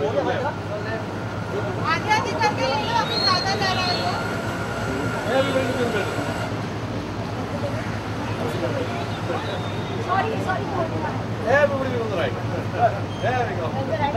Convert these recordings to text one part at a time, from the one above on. आगे आगे करके ले लो, अभी ज्यादा जा रहा है। Everybody on the right. There we go. That's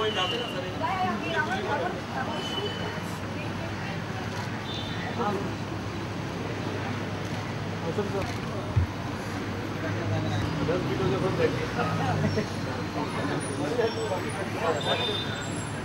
because of that.